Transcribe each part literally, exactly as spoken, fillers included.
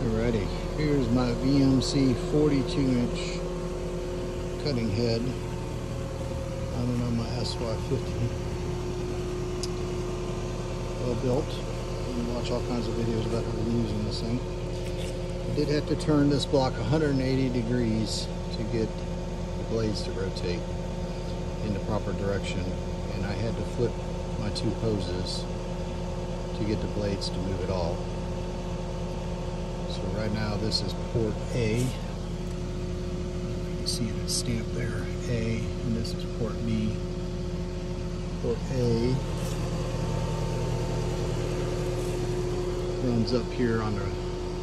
Alrighty, here's my V M C forty-two inch cutting head. I don't know, my S Y fifty. Well built. You can watch all kinds of videos about how I'm using this thing. I did have to turn this block one hundred eighty degrees to get the blades to rotate in the proper direction, and I had to flip my two hoses to get the blades to move at all. So right now this is Port A. You can see the stamp there, A, and this is Port B. Port A runs up here on the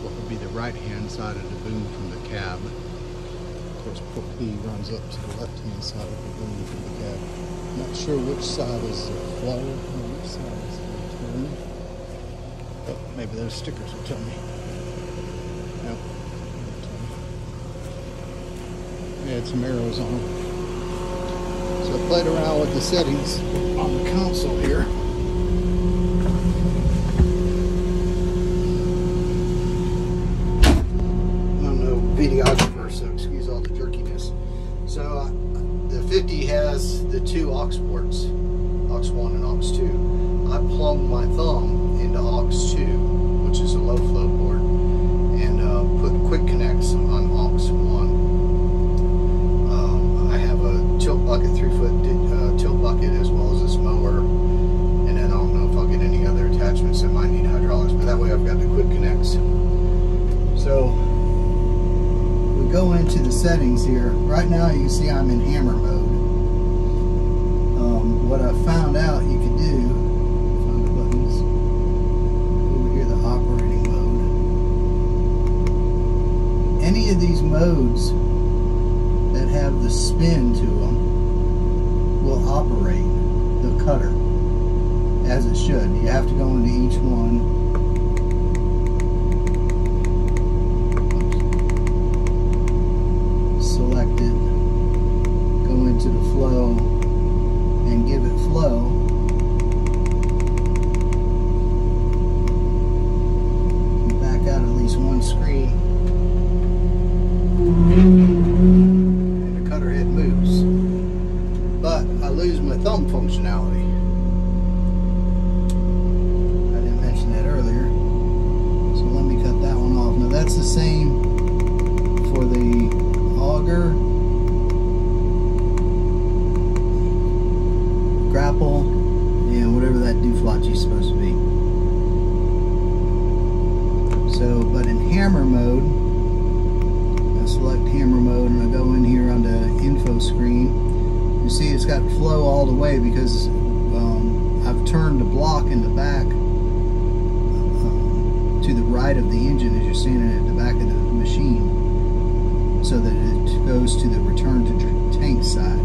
what would be the right-hand side of the boom from the cab. Of course, Port B runs up to the left-hand side of the boom from the cab. I'm not sure which side is the flower and which side is the turn. Oh, maybe those stickers will tell me. Nope. I had some arrows on them. So I played around with the settings on the console here. Videographer, so excuse all the jerkiness. So uh, the fifty has the two aux ports, aux one and aux two. I plumbed my thumb into aux two, which is a low flow port, and uh, put quick connects on aux one. Um, I have a tilt bucket, three foot uh, tilt bucket, as well as this mower, and then I don't know if I'll get any other attachments that might need hydraulics, but that way I've got the quick connects. So go into the settings here. Right now you can see I'm in hammer mode. Um, what I found out you can do, find the buttons, over here the operating mode. Any of these modes that have the spin to them will operate the cutter as it should. You have to go into each one. Functionality. I didn't mention that earlier, so let me cut that one off. Now that's the same for the auger, grapple, and whatever that doflatch is supposed to be. So, but in hammer mode, I select hammer mode and I go in here on the info screen. You see it's got flow all the way because um, I've turned the block in the back um, to the right of the engine, as you're seeing it at the back of the machine, so that it goes to the return to tank side.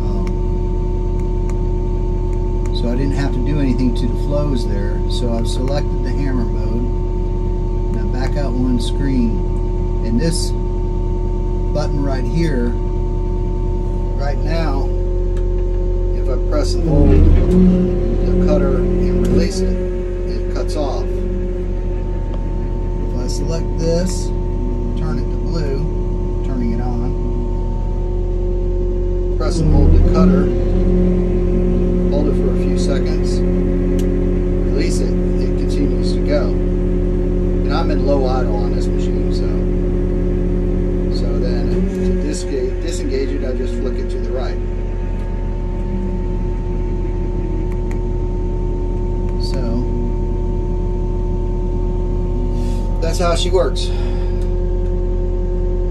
Um, so I didn't have to do anything to the flows there, so I've selected the hammer mode. Now back out one screen, and this button right here. Right now, if I press and hold the cutter and release it, it cuts off. If I select this, turn it to blue, turning it on, press and hold the cutter, hold it for a few seconds, release it, it continues to go. And I'm in low idle on this machine, so. So then to disengage, disengage it, I just flick it to the right. So that's how she works.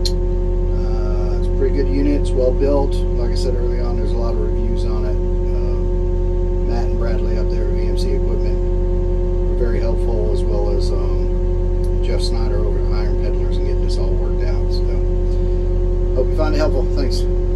Uh, it's a pretty good unit, it's well built. Like I said early on, there's a lot of reviews on it. Uh, Matt and Bradley up there at V M C Equipment were very helpful, as well as um, Jeff Snyder over at Iron Peddlers and getting this all worked out. So hope you find it helpful. Thanks.